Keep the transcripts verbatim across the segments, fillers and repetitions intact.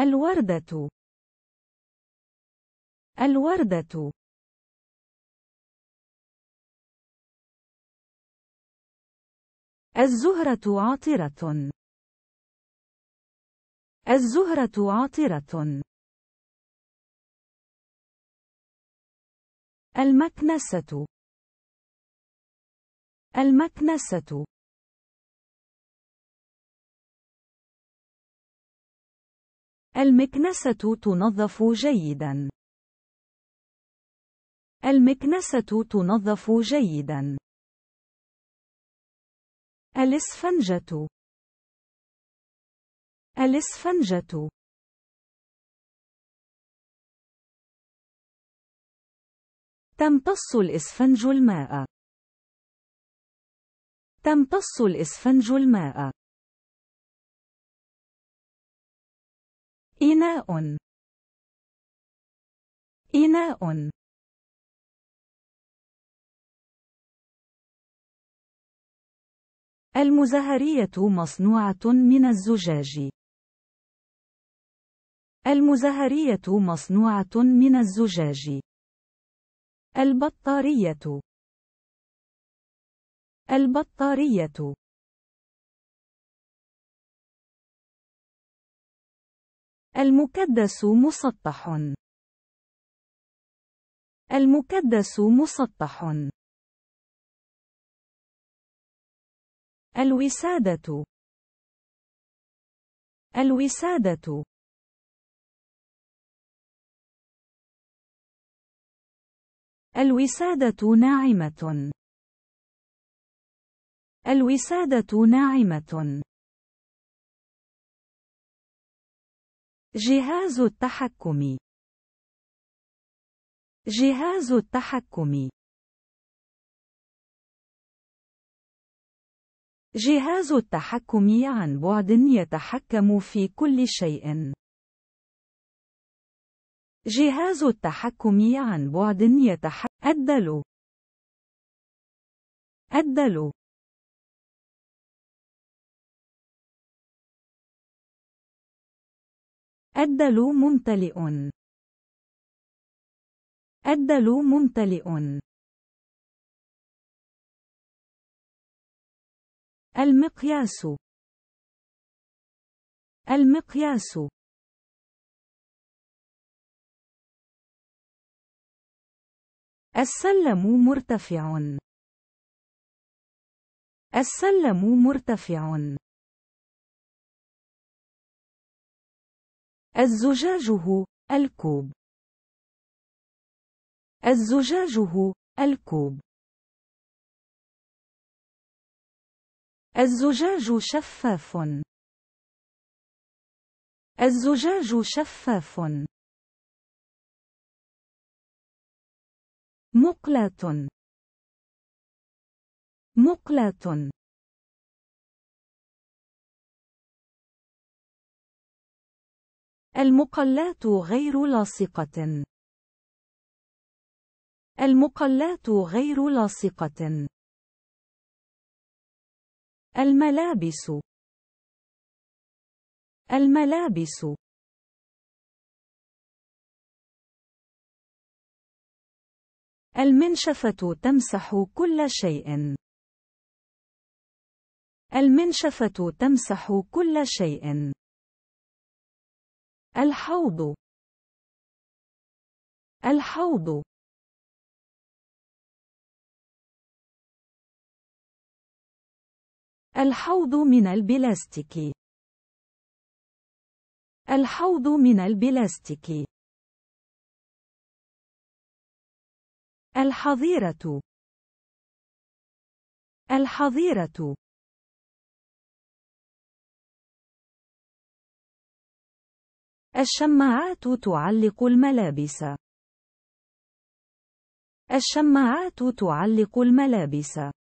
الوردة الوردة الزهرة عاطرة الزهرة عاطرة المكنسة المكنسة المكنسة تنظف جيدا المكنسة تنظف جيدا الإسفنجة الإسفنجة تمتص الإسفنج الماء تمتص الإسفنج الماء إناء إناء المزهرية مصنوعة من الزجاج المزهرية مصنوعة من الزجاج البطارية البطارية المكدس مسطح المكدس مسطح الوسادة الوسادة الوسادة ناعمة الوسادة ناعمة جهاز التحكم جهاز التحكم جهاز التحكم عن بعد يتحكم في كل شيء جهاز التحكم عن بعد يتحكم الدلو الدلو الدل ممتلئ الدل ممتلئ المقياس المقياس السلم مرتفع السلم مرتفع الزجاجه الكوب الزجاجه الكوب الزجاج شفاف الزجاج شفاف مقلاة مقلاة المقلات غير لاصقة المقلات غير لاصقة الملابس الملابس المنشفة تمسح كل شيء المنشفة تمسح كل شيء الحوض الحوض الحوض من البلاستيك الحوض من البلاستيك الحظيرة الحظيرة الشماعات تعلق الملابس الشماعات تعلق الملابس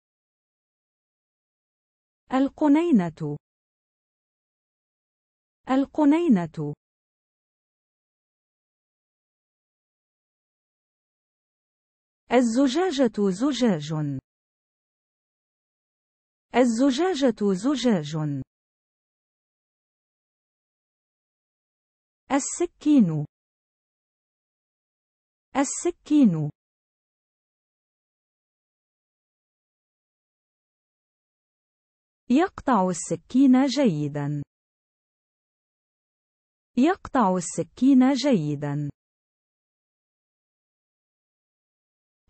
القنينة القنينة الزجاجة زجاج الزجاجة زجاج السكين السكين يقطع السكين جيدا يقطع السكين جيدا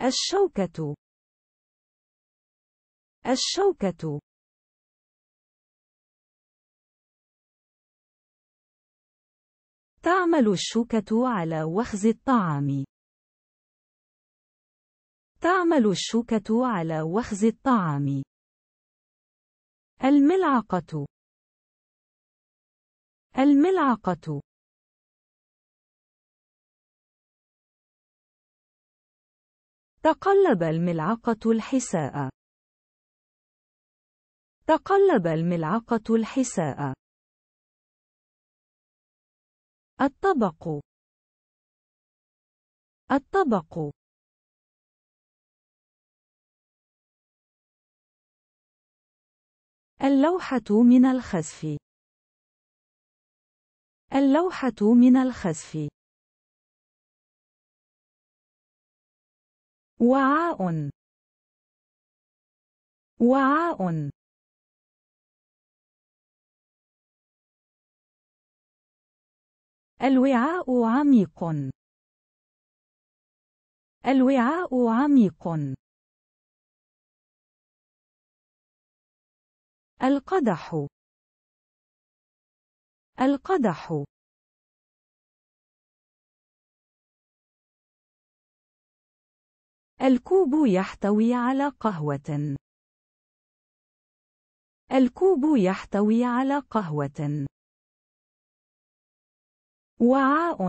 الشوكة الشوكة تعمل الشوكة على وخز الطعام تعمل الشوكة على وخز الطعام الملعقة الملعقة تقلب الملعقة الحساء تقلب الملعقة الحساء الطبق الطبق اللوحة من الخزف اللوحة من الخزف وعاء وعاء الوعاء عميق الوعاء عميق القدح القدح الكوب يحتوي على قهوة الكوب يحتوي على قهوة وعاء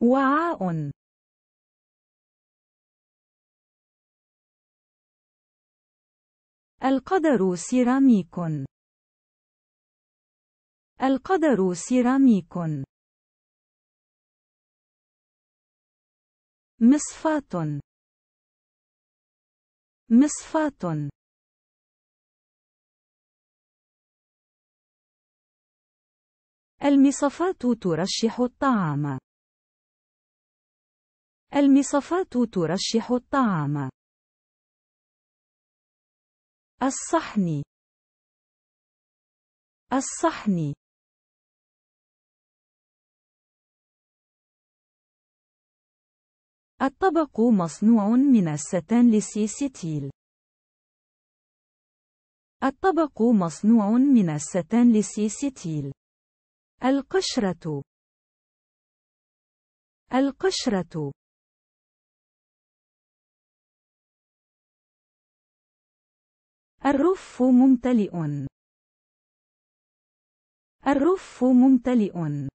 وعاء القدر سيراميك القدر سيراميك مصفاة مصفاة المصفاة ترشح الطعام المصفاة ترشح الطعام الصحن الصحن الطبق مصنوع من الستانلس ستيل الطبق مصنوع من الستانلس ستيل القشرة القشرة الرف ممتلئ الرف ممتلئ